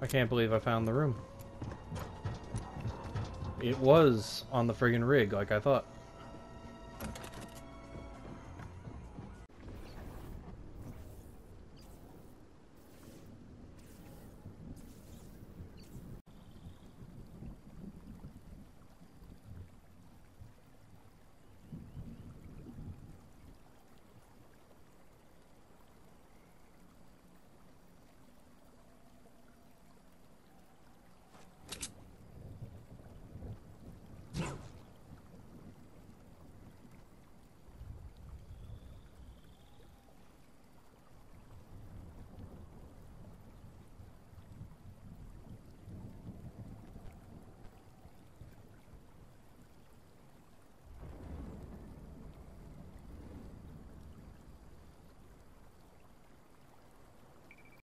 I can't believe I found the room. It was on the friggin' rig, like I thought.